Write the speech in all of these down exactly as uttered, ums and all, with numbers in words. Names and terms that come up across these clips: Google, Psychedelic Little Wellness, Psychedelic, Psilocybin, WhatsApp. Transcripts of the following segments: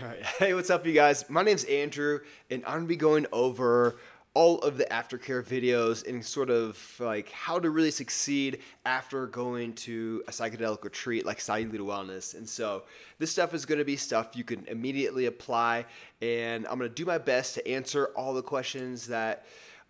All right. Hey, what's up, you guys? My name's Andrew, and I'm going to be going over all of the aftercare videos and sort of like how to really succeed after going to a psychedelic retreat like Psychedelic Little Wellness. And so this stuff is going to be stuff you can immediately apply, and I'm going to do my best to answer all the questions that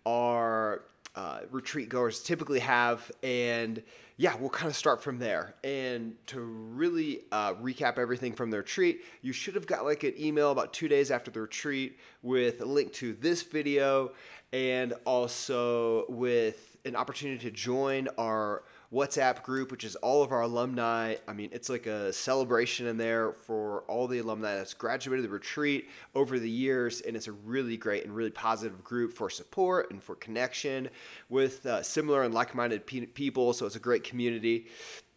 our uh, retreat goers typically have, and yeah, we'll kind of start from there. And to really uh, recap everything from the retreat, you should have got like an email about two days after the retreat with a link to this video and also with an opportunity to join our WhatsApp group, which is all of our alumni. I mean, it's like a celebration in there for all the alumni that's graduated the retreat over the years, and it's a really great and really positive group for support and for connection with uh, similar and like-minded pe people, so it's a great community.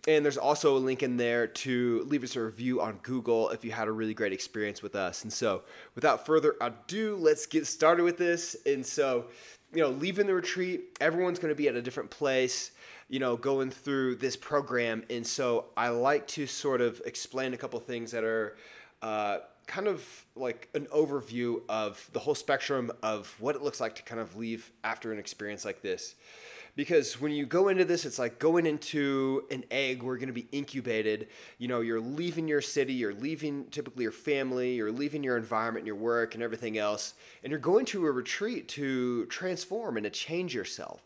And there's also a link in there to leave us a review on Google if you had a really great experience with us. And so without further ado, let's get started with this. And so, you know, leaving the retreat, everyone's going to be at a different place, you know, going through this program. And so I like to sort of explain a couple things that are uh, kind of like an overview of the whole spectrum of what it looks like to kind of leave after an experience like this. Because when you go into this, it's like going into an egg. We're going to be incubated. You know, you're leaving your city, you're leaving typically your family, you're leaving your environment, your work and everything else. And you're going to a retreat to transform and to change yourself.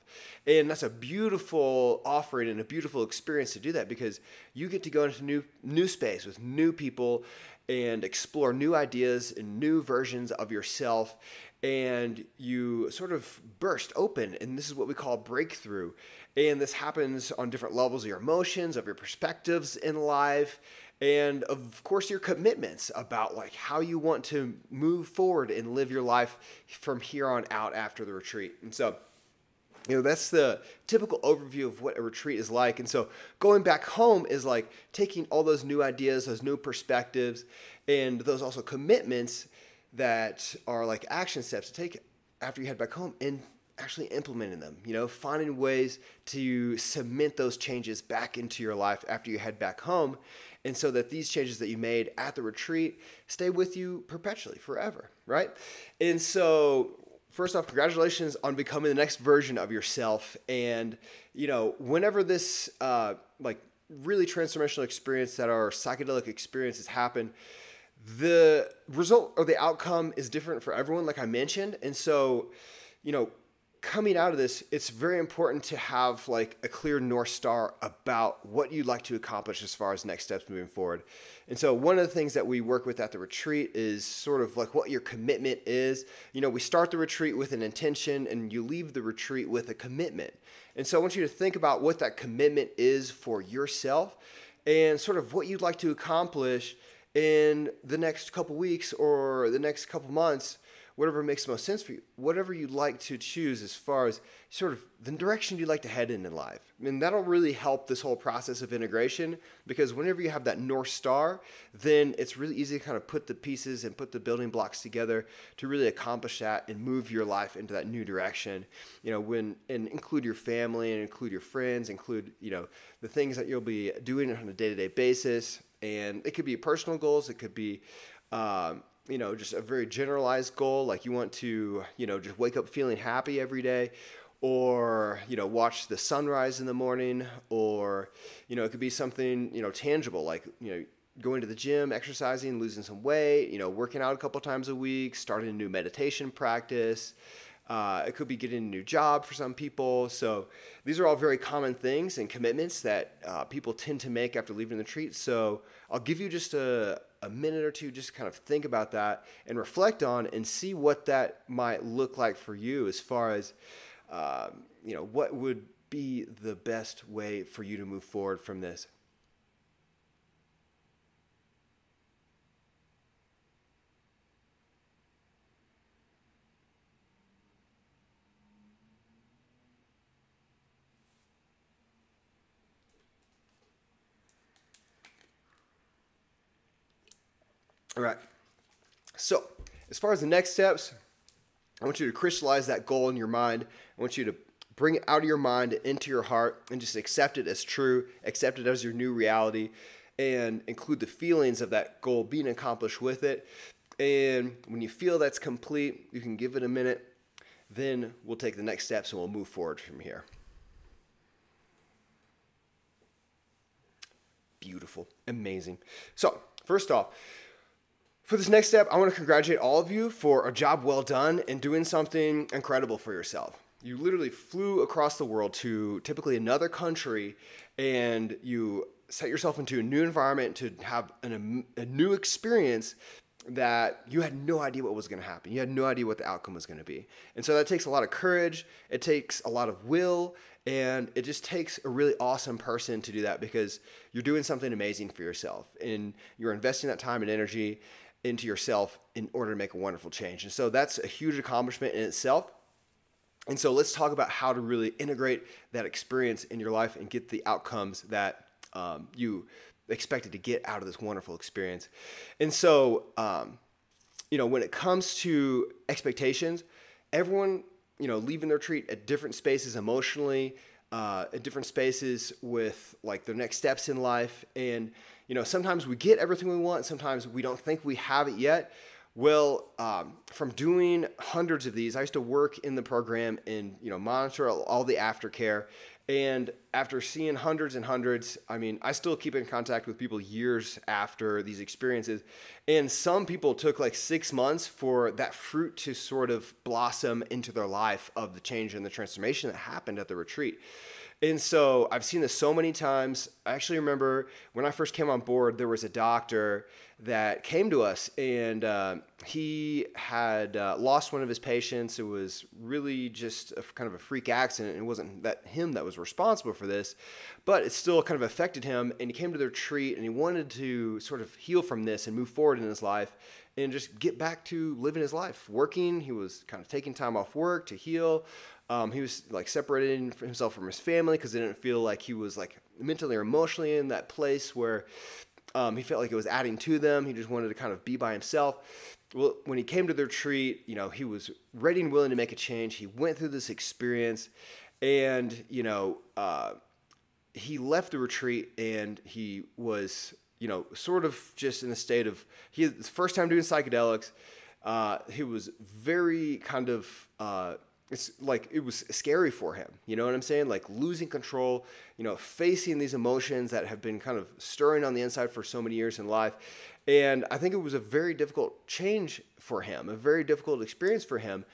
And that's a beautiful offering and a beautiful experience to do that, because you get to go into new, new space with new people and explore new ideas and new versions of yourself. And you sort of burst open, and this is what we call breakthrough. And this happens on different levels of your emotions, of your perspectives in life, and of course your commitments about like how you want to move forward and live your life from here on out after the retreat. And so, you know, that's the typical overview of what a retreat is like. And so going back home is like taking all those new ideas, those new perspectives, and those also commitments that are like action steps to take after you head back home and actually implementing them, you know, finding ways to cement those changes back into your life after you head back home. And so that these changes that you made at the retreat stay with you perpetually forever, right? And so first off, congratulations on becoming the next version of yourself. And, you know, whenever this uh, like really transformational experience that our psychedelic experiences happen, the result or the outcome is different for everyone, like I mentioned. And so, you know, coming out of this, it's very important to have like a clear North Star about what you'd like to accomplish as far as next steps moving forward. And so one of the things that we work with at the retreat is sort of like what your commitment is. You know, we start the retreat with an intention, and you leave the retreat with a commitment. And so I want you to think about what that commitment is for yourself and sort of what you'd like to accomplish in the next couple weeks or the next couple months, whatever makes the most sense for you, whatever you'd like to choose as far as sort of the direction you'd like to head in in life. And that'll really help this whole process of integration, because whenever you have that North Star, then it's really easy to kind of put the pieces and put the building blocks together to really accomplish that and move your life into that new direction, you know, when, and include your family and include your friends, include, you know, the things that you'll be doing on a day-to-day basis. And it could be personal goals. It could be, um, you know, just a very generalized goal, like you want to, you know, just wake up feeling happy every day, or, you know, watch the sunrise in the morning, or, you know, it could be something, you know, tangible, like, you know, going to the gym, exercising, losing some weight, you know, working out a couple times a week, starting a new meditation practice. Uh, it could be getting a new job for some people. So these are all very common things and commitments that uh, people tend to make after leaving the retreat. So I'll give you just a, a minute or two, just kind of think about that and reflect on and see what that might look like for you as far as, um, you know, what would be the best way for you to move forward from this. All right, so as far as the next steps, I want you to crystallize that goal in your mind. I want you to bring it out of your mind into your heart and just accept it as true, accept it as your new reality, and include the feelings of that goal being accomplished with it. And when you feel that's complete, you can give it a minute. Then we'll take the next steps and we'll move forward from here. Beautiful. Amazing. So first off, for this next step, I want to congratulate all of you for a job well done and doing something incredible for yourself. You literally flew across the world to typically another country, and you set yourself into a new environment to have an, a new experience that you had no idea what was going to happen. You had no idea what the outcome was going to be. And so that takes a lot of courage. It takes a lot of will. And it just takes a really awesome person to do that, because you're doing something amazing for yourself, and you're investing that time and energy into yourself in order to make a wonderful change. And so that's a huge accomplishment in itself. And so let's talk about how to really integrate that experience in your life and get the outcomes that um, you expected to get out of this wonderful experience. And so, um, you know, when it comes to expectations, everyone, you know, leaving their retreat at different spaces emotionally, uh, at different spaces with like their next steps in life. And, you know, sometimes we get everything we want. Sometimes we don't think we have it yet. Well, um, from doing hundreds of these, I used to work in the program and, you know, monitor all, all the aftercare. And after seeing hundreds and hundreds, I mean, I still keep in contact with people years after these experiences. And some people took like six months for that fruit to sort of blossom into their life of the change and the transformation that happened at the retreat. And so I've seen this so many times. I actually remember when I first came on board, there was a doctor that came to us, and uh, he had uh, lost one of his patients. It was really just a, kind of a freak accident. It wasn't that him that was responsible for this, but it still kind of affected him. And he came to the retreat, and he wanted to sort of heal from this and move forward in his life and just get back to living his life, working. He was kind of taking time off work to heal. Um, he was like separating himself from his family because they didn't feel like he was like mentally or emotionally in that place where um, he felt like it was adding to them. He just wanted to kind of be by himself. Well, when he came to the retreat, you know, he was ready and willing to make a change. He went through this experience, and, you know, uh, he left the retreat, and he was, you know, sort of just in a state of, he was his first time doing psychedelics. Uh, he was very kind of, uh, It's like it was scary for him. You know what I'm saying? Like losing control, you know, facing these emotions that have been kind of stirring on the inside for so many years in life. And I think it was a very difficult change for him, a very difficult experience for him.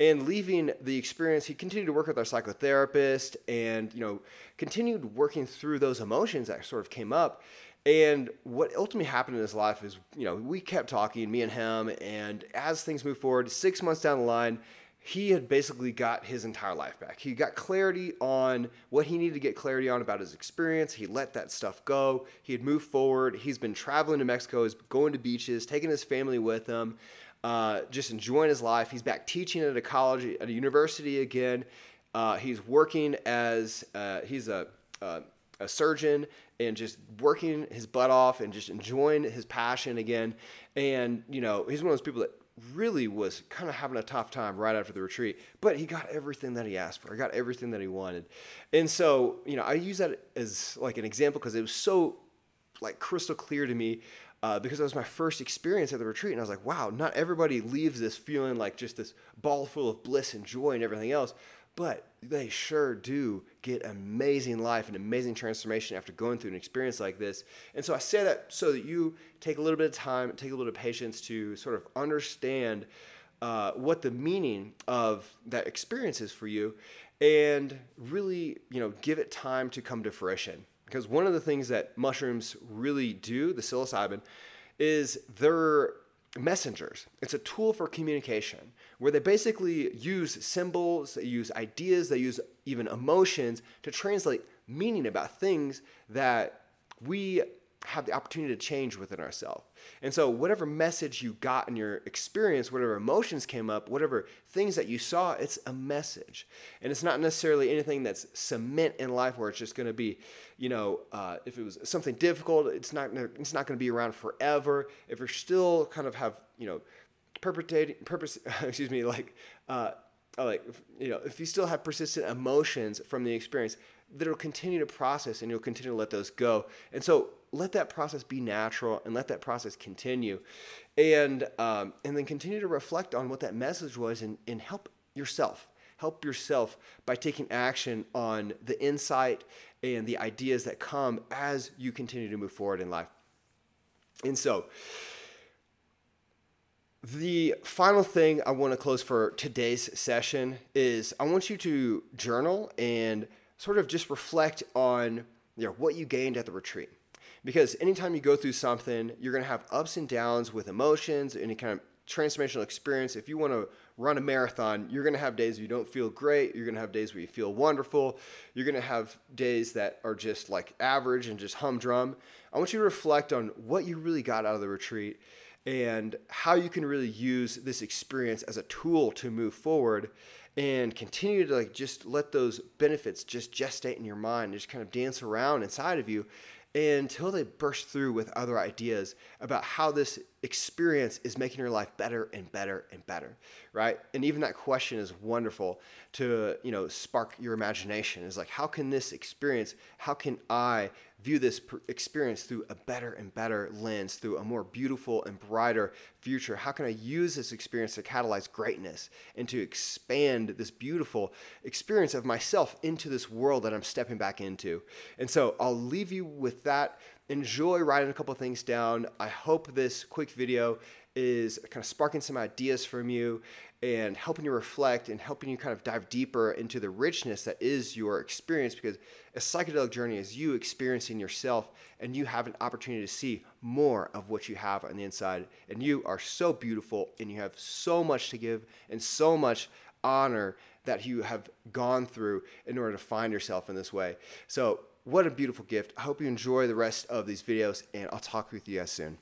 And leaving the experience, he continued to work with our psychotherapist and, you know, continued working through those emotions that sort of came up. And what ultimately happened in his life is, you know, we kept talking, me and him. And as things moved forward, six months down the line, he had basically got his entire life back. He got clarity on what he needed to get clarity on about his experience. He let that stuff go. He had moved forward. He's been traveling to Mexico. He's going to beaches, taking his family with him, uh, just enjoying his life. He's back teaching at a college, at a university again. Uh, he's working as, uh, he's a, uh, a surgeon, and just working his butt off and just enjoying his passion again. And, you know, he's one of those people that really was kind of having a tough time right after the retreat, but he got everything that he asked for. He got everything that he wanted. And so, you know, I use that as like an example because it was so like crystal clear to me uh, because it was my first experience at the retreat. And I was like, wow, not everybody leaves this feeling like just this ball full of bliss and joy and everything else, but they sure do get amazing life and amazing transformation after going through an experience like this. And so I say that so that you take a little bit of time, take a little bit of patience to sort of understand uh, what the meaning of that experience is for you, and really, you know, give it time to come to fruition. Because one of the things that mushrooms really do, the psilocybin, is they're messengers. It's a tool for communication where they basically use symbols, they use ideas, they use even emotions to translate meaning about things that we have the opportunity to change within ourselves. And so whatever message you got in your experience, whatever emotions came up, whatever things that you saw, it's a message. And it's not necessarily anything that's cement in life where it's just going to be, you know, uh, if it was something difficult, it's not, it's not going to be around forever. If you're still kind of have, you know, perpetrating, purpose, excuse me, like, uh, like, you know, if you still have persistent emotions from the experience, that'll continue to process and you'll continue to let those go. And so let that process be natural and let that process continue. And, um, and then continue to reflect on what that message was, and, and help yourself. Help yourself by taking action on the insight and the ideas that come as you continue to move forward in life. And so the final thing I want to close for today's session is I want you to journal and sort of just reflect on, you know, what you gained at the retreat. Because anytime you go through something, you're going to have ups and downs with emotions, any kind of transformational experience. If you want to run a marathon, you're going to have days where you don't feel great. You're going to have days where you feel wonderful. You're going to have days that are just like average and just humdrum. I want you to reflect on what you really got out of the retreat and how you can really use this experience as a tool to move forward and continue to like just let those benefits just gestate in your mind and just kind of dance around inside of you until they burst through with other ideas about how this experience is making your life better and better and better, right? And even that question is wonderful to, you know, spark your imagination. It's like, how can this experience, how can I view this experience through a better and better lens, through a more beautiful and brighter future? How can I use this experience to catalyze greatness and to expand this beautiful experience of myself into this world that I'm stepping back into? And so I'll leave you with that. Enjoy writing a couple of things down. I hope this quick video is kind of sparking some ideas from you and helping you reflect and helping you kind of dive deeper into the richness that is your experience, because a psychedelic journey is you experiencing yourself, and you have an opportunity to see more of what you have on the inside. And you are so beautiful, and you have so much to give and so much honor that you have gone through in order to find yourself in this way. So what a beautiful gift. I hope you enjoy the rest of these videos, and I'll talk with you guys soon.